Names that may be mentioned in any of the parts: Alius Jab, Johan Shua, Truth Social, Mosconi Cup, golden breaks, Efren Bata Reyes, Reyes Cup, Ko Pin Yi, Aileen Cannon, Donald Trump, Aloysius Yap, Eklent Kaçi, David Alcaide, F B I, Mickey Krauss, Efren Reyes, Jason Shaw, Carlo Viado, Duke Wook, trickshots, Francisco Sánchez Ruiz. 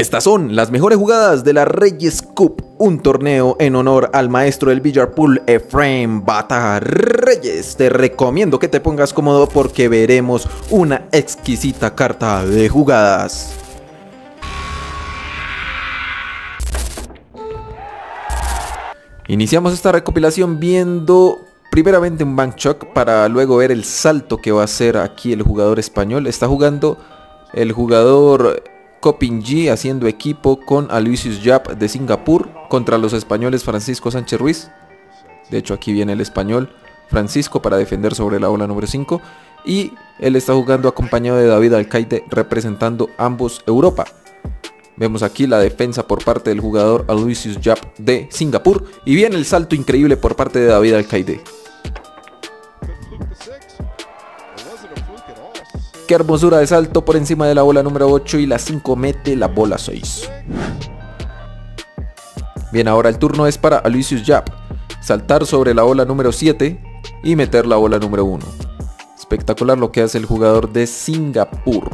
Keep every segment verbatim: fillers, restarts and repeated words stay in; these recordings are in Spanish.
Estas son las mejores jugadas de la Reyes Cup, un torneo en honor al maestro del billar pool Efren Bata Reyes. Te recomiendo que te pongas cómodo porque veremos una exquisita carta de jugadas. Iniciamos esta recopilación viendo primeramente un bank shock para luego ver el salto que va a hacer aquí el jugador español. Está jugando el jugador Ko Pin Yi haciendo equipo con Aloysius Yap de Singapur contra los españoles Francisco Sánchez Ruiz. De hecho aquí viene el español Francisco para defender sobre la ola número cinco. Y él está jugando acompañado de David Alcaide representando ambos Europa. Vemos aquí la defensa por parte del jugador Aloysius Yap de Singapur. Y viene el salto increíble por parte de David Alcaide. Qué hermosura de salto por encima de la bola número ocho y la cinco mete la bola seis. Bien, ahora el turno es para Aloysius Yap. Saltar sobre la bola número siete y meter la bola número uno. Espectacular lo que hace el jugador de Singapur.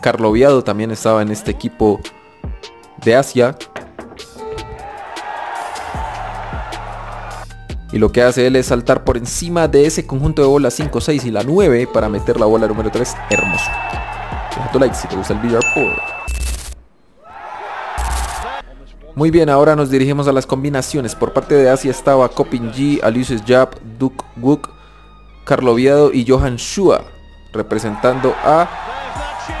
Carlo Viado también estaba en este equipo de Asia. Y lo que hace él es saltar por encima de ese conjunto de bolas cinco, seis y la nueve para meter la bola número tres. Hermoso. Deja tu like si te gusta el billar pool. Muy bien, ahora nos dirigimos a las combinaciones. Por parte de Asia estaba Ko Pin Yi, Alius Jab, Duke Wook, Carlo Viado y Johan Shua representando a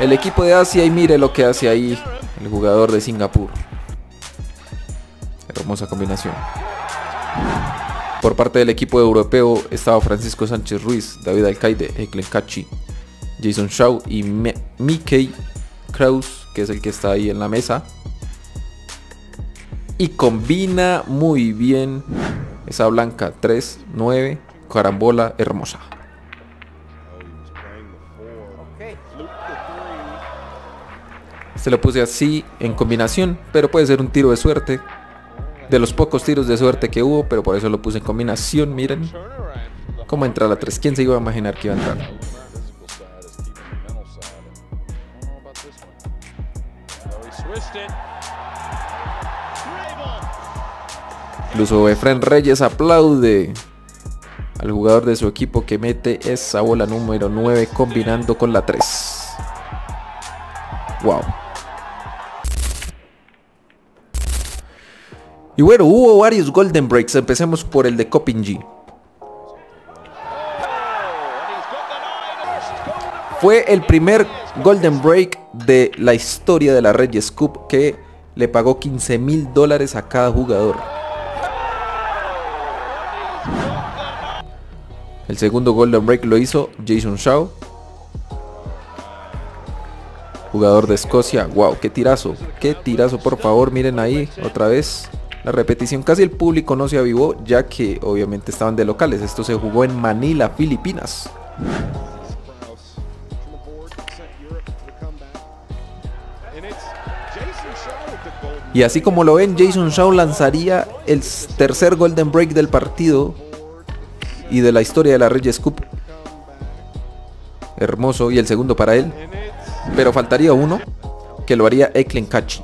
el equipo de Asia. Y mire lo que hace ahí el jugador de Singapur. Hermosa combinación. Por parte del equipo europeo estaba Francisco Sánchez Ruiz, David Alcaide, Eklent Kaçi, Jason Shaw y Me Mickey Krauss, que es el que está ahí en la mesa. Y combina muy bien esa blanca tres, nueve, carambola hermosa. Se lo puse así en combinación, pero puede ser un tiro de suerte. De los pocos tiros de suerte que hubo, pero por eso lo puse en combinación. Miren cómo entra la tres. ¿Quién se iba a imaginar que iba a entrar? Incluso Efren Reyes aplaude al jugador de su equipo que mete esa bola número nueve combinando con la tres. Wow. Y bueno, hubo varios golden breaks. Empecemos por el de Ko Pin Yi. Fue el primer golden break de la historia de la Reyes Cup que le pagó quince mil dólares a cada jugador. El segundo golden break lo hizo Jason Shaw, jugador de Escocia. Wow, qué tirazo, qué tirazo, por favor, miren ahí otra vez la repetición. Casi el público no se avivó, ya que obviamente estaban de locales. Esto se jugó en Manila, Filipinas. Y así como lo ven, Jason Shaw lanzaría el tercer golden break del partido y de la historia de la Reyes Cup. Hermoso, y el segundo para él. Pero faltaría uno, que lo haría Eklent Kaçi.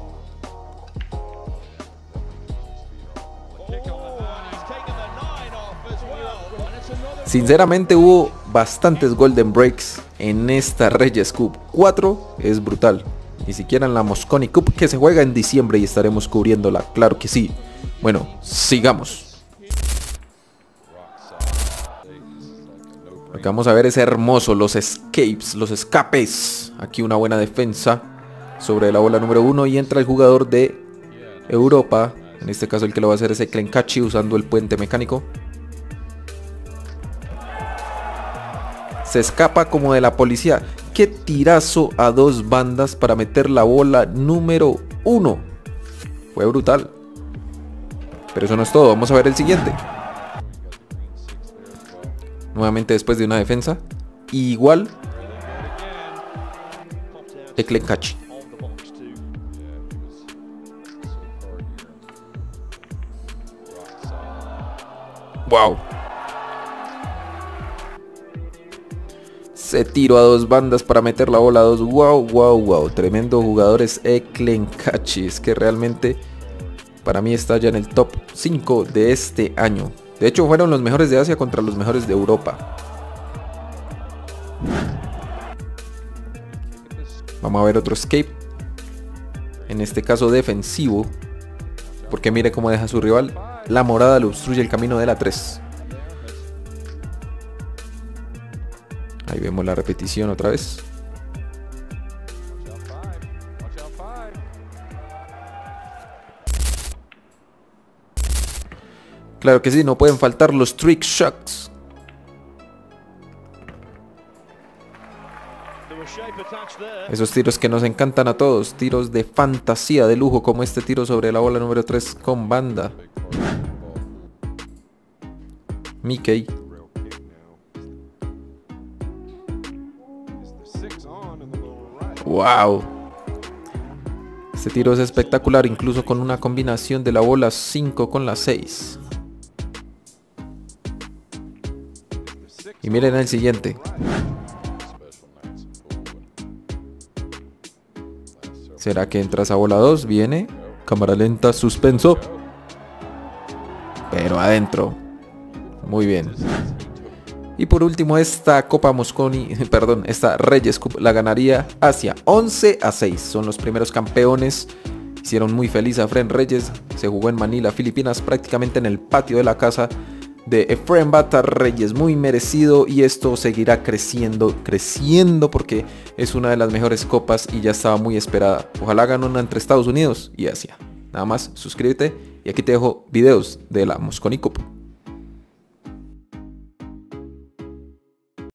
Sinceramente hubo bastantes golden breaks en esta Reyes Cup. cuatro es brutal. Ni siquiera en la Mosconi Cup que se juega en diciembre y estaremos cubriéndola. Claro que sí. Bueno, sigamos. Lo que vamos a ver es hermoso. Los escapes, los escapes. Aquí una buena defensa sobre la bola número uno. Y entra el jugador de Europa. En este caso el que lo va a hacer es Eklent Kaçi usando el puente mecánico. Se escapa como de la policía. Qué tirazo a dos bandas para meter la bola número uno. Fue brutal. Pero eso no es todo. Vamos a ver el siguiente. Nuevamente después de una defensa. Y igual. Eklent Kaçi. Wow. ese tiro a dos bandas para meter la bola a dos. Wow, wow, wow, tremendo jugador es Eklent Kaçi. Es que realmente para mí está ya en el top cinco de este año. De hecho fueron los mejores de Asia contra los mejores de Europa. Vamos a ver otro escape, en este caso defensivo, porque mire cómo deja a su rival. La morada le obstruye el camino de la tres. Ahí vemos la repetición otra vez. Claro que sí, no pueden faltar los trick shots. Esos tiros que nos encantan a todos, tiros de fantasía, de lujo, como este tiro sobre la bola número tres con banda. Mickey. Wow. Este tiro es espectacular, incluso con una combinación de la bola cinco con la seis. Y miren el siguiente. ¿Será que entras a bola dos? Viene. Cámara lenta, suspenso. Pero adentro. Muy bien. Y por último, esta Copa Mosconi, perdón, esta Reyes Cup la ganaría Asia once a seis. Son los primeros campeones. Hicieron muy feliz a Efren Reyes. Se jugó en Manila, Filipinas, prácticamente en el patio de la casa de Efren Bata Reyes. Muy merecido, y esto seguirá creciendo, creciendo, porque es una de las mejores copas y ya estaba muy esperada. Ojalá ganen una entre Estados Unidos y Asia. Nada más, suscríbete y aquí te dejo videos de la Mosconi Cup.